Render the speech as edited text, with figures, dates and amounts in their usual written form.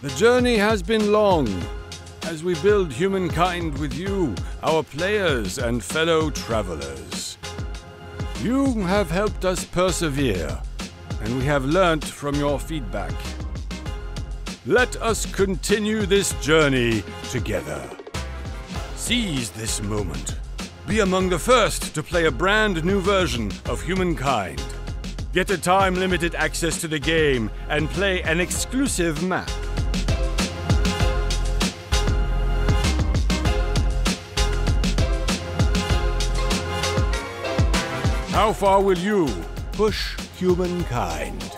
The journey has been long, as we build humankind with you, our players and fellow travelers. You have helped us persevere, and we have learnt from your feedback. Let us continue this journey together. Seize this moment. Be among the first to play a brand new version of Humankind. Get a time-limited access to the game and play an exclusive map. How far will you push Humankind?